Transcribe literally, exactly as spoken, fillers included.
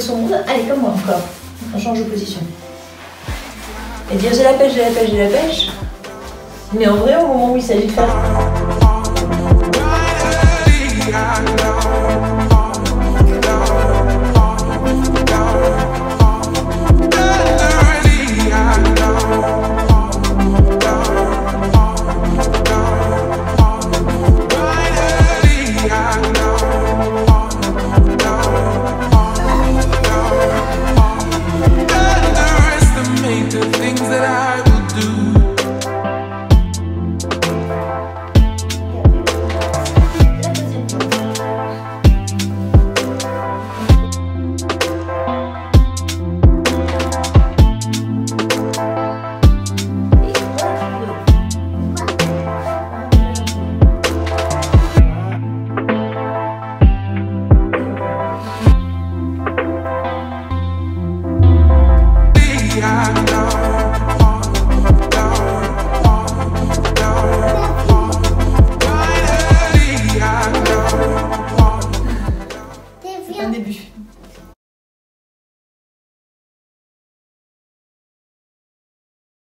quitter son monde. Allez, comme moi, encore. On change de position. Et dire j'ai la pêche, j'ai la pêche, j'ai la pêche. Mais en vrai, au moment où il s'agit de faire...